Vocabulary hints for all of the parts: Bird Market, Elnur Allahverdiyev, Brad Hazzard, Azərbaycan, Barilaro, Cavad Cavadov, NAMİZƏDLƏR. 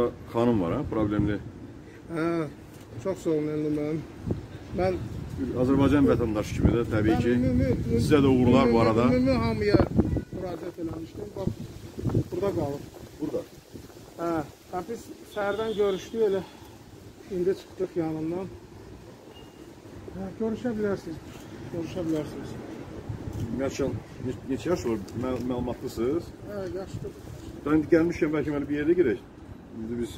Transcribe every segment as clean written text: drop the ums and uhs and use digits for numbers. Burada xanım var ha, problemli. Hə, çox sağ olun Elnur müəllim. Mən Azərbaycan vətəndaşı kimi də təbii ki sizə də uğurlar bu arada. Ümumi hamıya müraciət eləmişdim. Bax, burada qalıb. Burada. Hə, biz səhərdən görüşdük elə. İndi çıxdıq yanından. Hə, görüşə bilərsiniz. Görüşə bilərsiniz. Məşal, neçə yaş var? Məlumatlısınız? Hə, yaşlı. Mən gəlmişəm bəlkə mən bir yerdə girək. İndi biz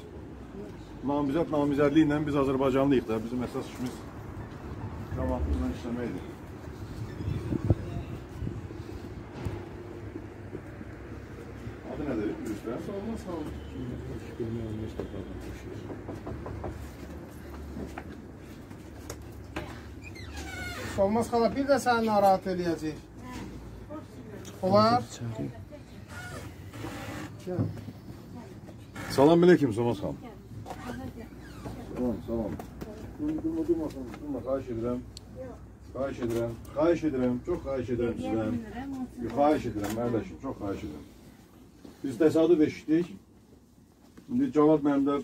namizədliklə biz Azərbaycanlıyıq da. Bizim əsas işimiz Cavadla işləməkdir. Adı nədir? Gülüşlər? Olmaz, sağ olun. Olmaz xala, bir də səni narahat eləyəcək. Olar? Salam aleyküm Solmaz xanım. Salam, salam. Durma, xahiş edirəm. Xahiş edirəm, çox xahiş edirəm sizdən. Xahiş edirəm, mərləşim, çox xahiş edirəm. Biz təsadüf eşitdik. İndi Cavad mənim də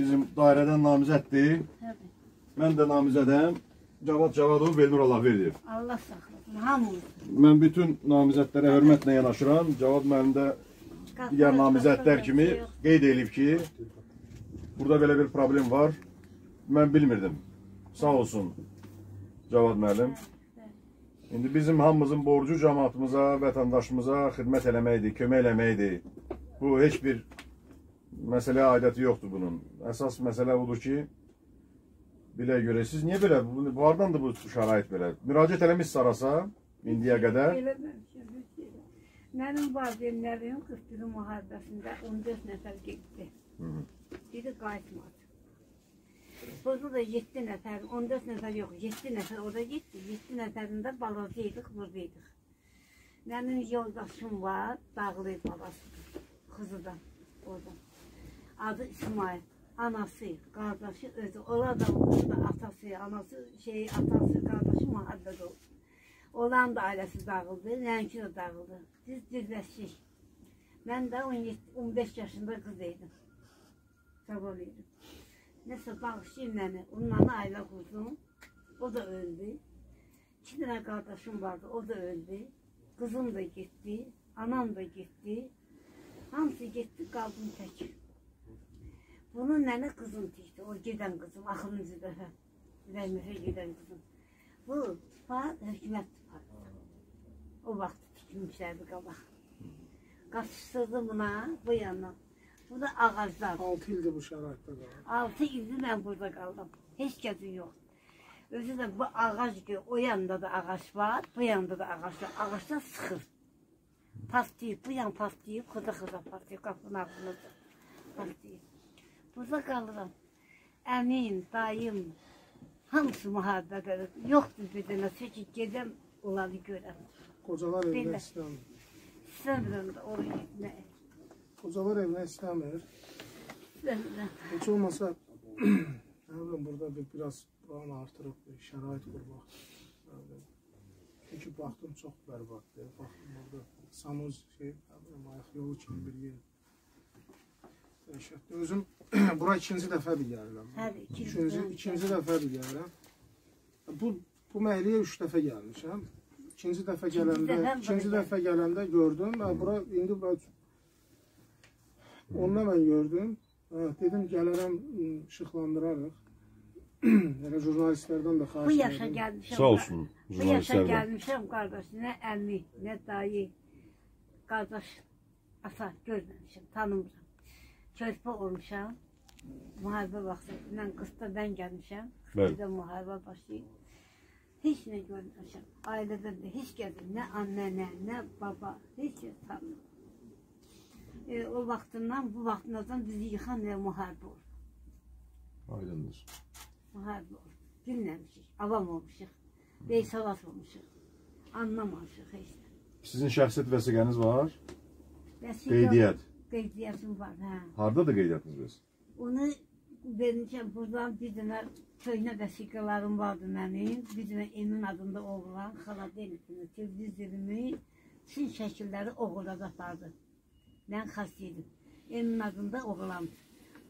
bizim dairədən namizəddir. Mən də namizədəm. Cavad Cavadov Elnur Allahverdiyev. Allah saxlasın, hamımız. Mən bütün namizədlərə hörmətlə yanaşıram. Cavad mənim də digər namizədlər kimi qeyd edib ki, burada belə bir problem var. Mən bilmirdim. Sağ olsun Cavad müəllim. İndi bizim hamımızın borcu cəmiyyətimiza, vətəndaşımıza xidmət eləməkdir, kömək eləməkdir. Bu heç bir məsələ aidəti yoxdur bunun. Əsas məsələ budur ki, bilə görə siz niyə belə, bu haradan da bu şərait belə? Müraciət eləmiş sarasa, indiyə qədər. Mənim valideynlərim 41 müharibəsində 14 nəfər getdi. Biri qayıtmadı. Sonra da 7 nəfər, 14 nəfər yox, 7 nəfər orada getdi. 7 nəfərində balazı idik, burada idik. Mənim yoldaşım var, dağlı balası, qızıdan, oradan. Adı İsmail. Anası, qardaşı özü, onlar da atası, qardaşı müharibədə oldu. Olan da ailəsi dağıldı, Lənkino dağıldı. Biz dirləşdik. Mən də 15 yaşında qız idim. Qabol idim. Nəsə bağışlayın məni, onunla ailə qurdum. O da öldü. 2 dənə qardaşım vardı, o da öldü. Qızım da getdi, anam da getdi. Hamısı getdi, qaldım tək. Bunun nənə qızım tikdi, o gedən qızım, axırıncı dəfə, Rəymifə gedən qızım. Bu part hökumətdir partdır. O vaxt tikmişlərdi qabaq. Qaçışdırdı buna, bu yandan. Bu da ağaclar. 6 ildir bu şəraitdə qaldı. 6 ildir mən burada qaldım. Heç kəsin yox. Özü də bu ağac ki, o yanda da ağac var, bu yanda da ağac var. Ağacdan sıxır. Paslayıb, bu yan paslayıb, xıza paslayıb, qapının altında paslayıb. Burada qalıram. Əmin, dayım, hamısı müharibədə. Yoxdur bir dənə, çünki gedəm, onları görəm. Qocalar evdə istəmir. İstəmirəm də oraya gitmək. Qocalar evdə istəmir. İstəmirəm. Heç olmasa, burada biraz puan artırıb, şərait qurmaq. Çünki baxdım, çox bərbaddır. Baxdım, orada sanuz, ayaq yolu kimi bir yer. Özüm bura ikinci dəfədir gəlirəm. Həli, ikinci dəfədir gəlirəm. Bu məhliyə 3 dəfə gəlmişəm. İkinci dəfə gələndə gördüm. Bura indi onunla mən gördüm. Dedim gələrəm, işıqlandırarıq. Jurnalistlərdən də xahiş edirəm. Bu yaşa gəlmişəm. Sağ olsun jurnalistlərdən. Bu yaşa gəlmişəm qardaşına, əmi, nə dayı, qardaş, asa görməmişəm, tanımıram. Körpə olmuşam, müharibə vaxtı, mən qısta mən gəlmişəm, qısta müharibə başlayıb, heç nə görmüşəm, ailədən də heç gəldim, nə annənə, nə baba, heç nə tanıdım. O vaxtından, bu vaxtından bizi yıxan və müharibə oldu. Aydındır. Müharibə oldu, bilməmişik, avam olmuşuq, beysalat olmuşuq, anlamamışıq heç nə. Sizin şəxsiyyət vəsiqəniz var, qeydiyyət. Qeydiyyətim var, hə. Haradadır qeydiyyətiniz bəs? Onu vermişəm, buradan bir dənə köynə vəsiqələrim vardı mənim. Bir dənə Emin adında oğlan, xala deyilisini, televizorimi, çin şəkilləri oğulada apardı. Mən xas yedim. Emin adında oğlandı.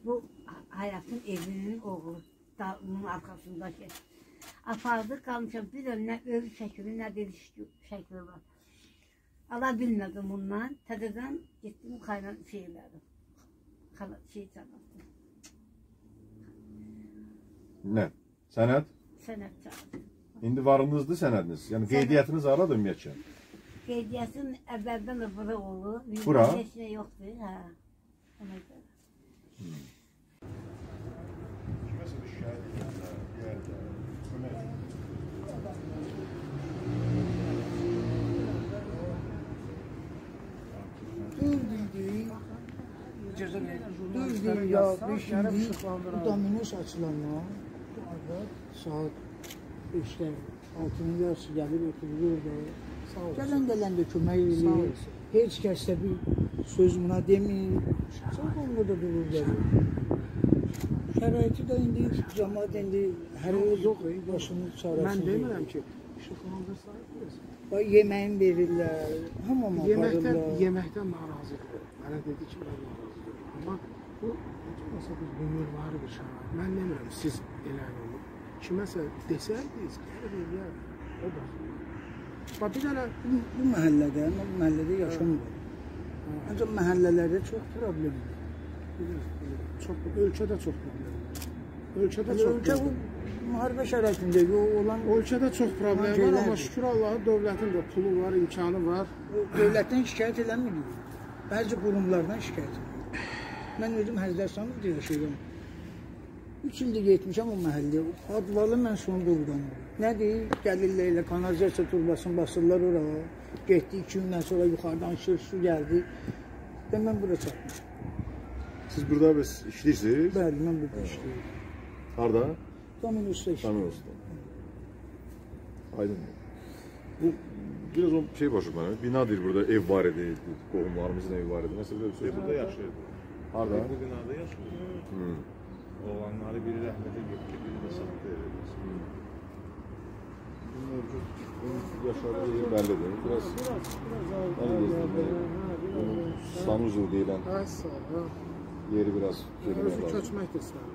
bu hayatın evinin oğlu bunun arkasındaki. Apardı kalmışam bir önüne ölü şəkili ne deliş şəkili var. Ala bilmedim bundan. Tədədən gittim kaynan şeylerdim. Şey çaladım. Ne? Sənəd? Sənəd çaladım. İndi varınızdı sənədiniz. Yani qeydiyyatınız ara dönməyəcəm. Qeydiyyatın əvvəldən bura oldu. Bura? Heç nə yoxdur. Hə. Ona görə. Kiməsə bir şahid edəndə bir yerdə Dövdü ya, 5 gün dominos açılanma. Saat 5'te 6'nın yarısı gelir, oturur orada. Gələn gələn də kömək edir. Heç kəs də bir söz buna demir. Çox orada durur gəlir. Şəraiti də indi cəmaət indi hər yox yox, başımız çarəsiz. Mən demirəm ki, işıqlandırsa da yeməyin verirlər. Hamama aparırlar. Yeməkdən narazıdır. Mənə dedi ki, mən narazıyam. Amma bu olmasa bir dünürvari bir şərait. Mən demirəm siz elə olun. Kiməsə desəydiniz, gəlir eləyər. O da. Bax bir dənə bu məhəllədə, bu məhəllədə yaşamıram. Ancaq məhəllələrdə çox problemdir. Çox ölkədə çox problemdir. Ölkədə çox problemdir. Müharibə şəraitində olan ölkədə çox problem var, amma şükür Allah'a dövlətin də pulu var, imkanı var. Dövlətdən şikayət eləmir. Bəzi qurumlardan şikayət edir. Mən özüm Həzrəstanlıqda yaşayıram. 3 ildir getmişəm o məhəlləyə. Advalı mən sonda uğranıram. Nə deyir? Gəlirlər elə kanalizasiya turbasını basırlar oraya. Getdi 2 gündən sonra yuxarıdan su gəldi. Və mən bura çatmışam. Siz burada biz işləyirsiniz? Bəli, mən burada işləyirəm. Harda? Dominos'ta işləyirəm. Aydın. Bu biraz o şey başım bana. Binadır burada ev var idi, qohumlarımızın evi var idi. Mesela böyle bir şey. Burada yaşayırdı. Harada? Bu binada yaşayırdı. Oğlanları biri rəhmətə getdi, biri də saxtı evirdi. Bu mövcud yaşadığı yer bəllidir. Biraz əli gezdirmək. Sanuzul deyilən yeri biraz görmək lazım. Özü köçmək istəyir.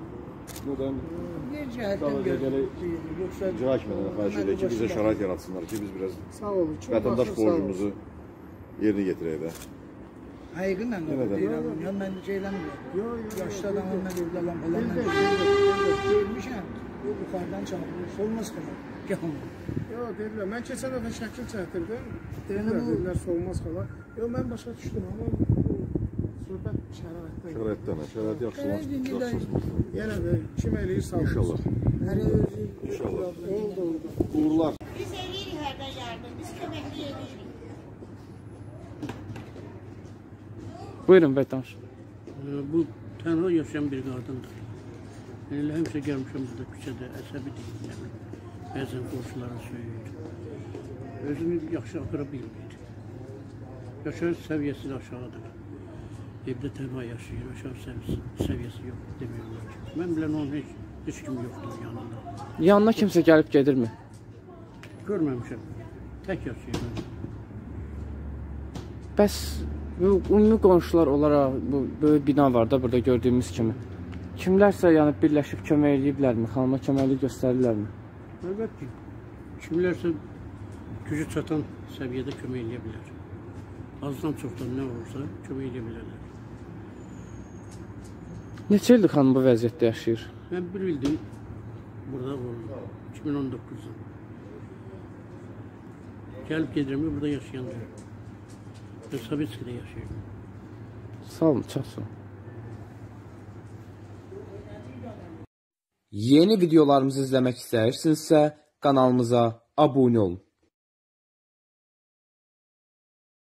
Buradan sadece gelip cahakmeden karşı ile ki bize şarait yaratsınlar ki biz biraz vatandaş borcumuzu yerine getireyim de. Aygın ben de değilim. Ya ben ceylemiyorum. Yaşlı adamım ben evde lambalarla görmüşüm. Bu yukarıdan çarpmış olmaz kadar. Yok dediler. Ben geçen hafta şekil çektirdim. Dediler olmaz kadar. Yok ben başa düştüm ama. Şəraitdən, şərait yaxşılaşsın. Yenə də kim eləyir sağ olsun. İnşallah. Hələ özü. İnşallah. Uğurlar. Biz eləyirik hərdən yardım, biz köməkli eləyirik. Buyurun, vətəndaş. Bu tənha yaşayan bir qadındır. Elə həmişə gəlmişəm burada küçədə, əsəbidir. Yəni, bəzən qonşulara söyləyir. Özünü yaxşı axıra bilmir. Yaşayış səviyyəsi aşağıdır. Evdə tənha yaşayır, aşağı səviyyəsi yox, demiyorlar ki. Mən bilən onun heç kimi yoxdur yanında. Yanına kimsə gəlib gedirmi? Görməmişəm. Tək yaşayır. Bəs ümumi qonşular olaraq bu böyük bina var da burada gördüyümüz kimi. Kimlərsə yəni birləşib kömək eləyiblərmi? Xanıma köməklik göstərirlərmi? Əlbət ki, kimlərsə gücü çatan səviyyədə kömək eləyə bilər. Azdan çoxdan nə olursa kömək eləyə bilərlər. Neçə ildir xanım bu vəziyyətdə yaşayır? Mən 1 ildir burada olum, 2019-da. Gəlib gedirəm, burada yaşayanlar. Sabitski'də yaşayıram. Sağ olun, çox sağ olun. Yeni videolarımızı izləmək istəyirsinizsə, kanalımıza abunə olun.